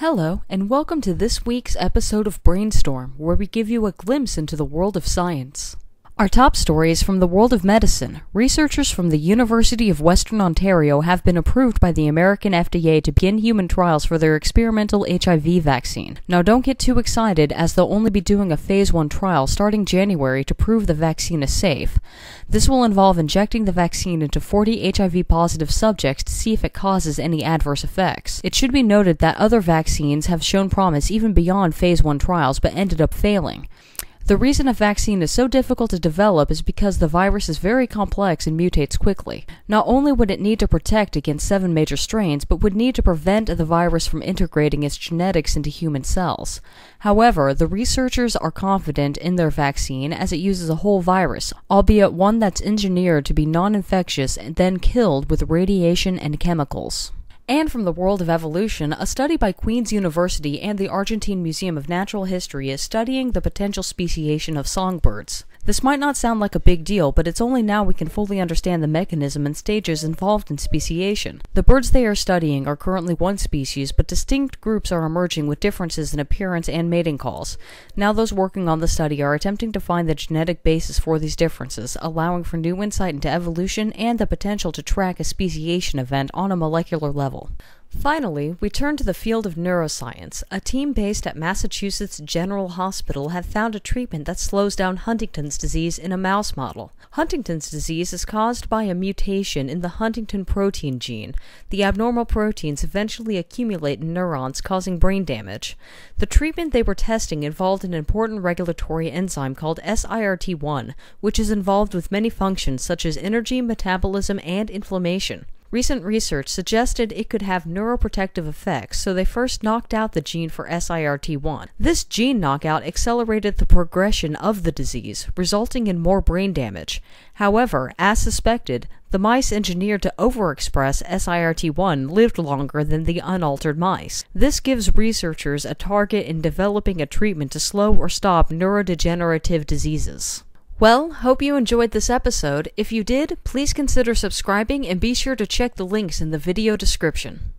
Hello, and welcome to this week's episode of Brainstorm, where we give you a glimpse into the world of science. Our top story is from the world of medicine. Researchers from the University of Western Ontario have been approved by the American FDA to begin human trials for their experimental HIV vaccine. Now don't get too excited, as they'll only be doing a phase 1 trial starting January to prove the vaccine is safe. This will involve injecting the vaccine into 40 HIV-positive subjects to see if it causes any adverse effects. It should be noted that other vaccines have shown promise even beyond phase 1 trials but ended up failing. The reason a vaccine is so difficult to develop is because the virus is very complex and mutates quickly. Not only would it need to protect against 7 major strains, but would need to prevent the virus from integrating its genetics into human cells. However, the researchers are confident in their vaccine, as it uses a whole virus, albeit one that's engineered to be non-infectious and then killed with radiation and chemicals. And from the world of evolution, a study by Queen's University and the Argentine Museum of Natural History is studying the potential speciation of songbirds. This might not sound like a big deal, but it's only now we can fully understand the mechanism and stages involved in speciation. The birds they are studying are currently one species, but distinct groups are emerging with differences in appearance and mating calls. Now those working on the study are attempting to find the genetic basis for these differences, allowing for new insight into evolution and the potential to track a speciation event on a molecular level. Finally, we turn to the field of neuroscience. A team based at Massachusetts General Hospital have found a treatment that slows down Huntington's disease in a mouse model. Huntington's disease is caused by a mutation in the Huntington protein gene. The abnormal proteins eventually accumulate in neurons, causing brain damage. The treatment they were testing involved an important regulatory enzyme called SIRT1, which is involved with many functions such as energy, metabolism, and inflammation. Recent research suggested it could have neuroprotective effects, so they first knocked out the gene for SIRT1. This gene knockout accelerated the progression of the disease, resulting in more brain damage. However, as suspected, the mice engineered to overexpress SIRT1 lived longer than the unaltered mice. This gives researchers a target in developing a treatment to slow or stop neurodegenerative diseases. Well, hope you enjoyed this episode. If you did, please consider subscribing and be sure to check the links in the video description.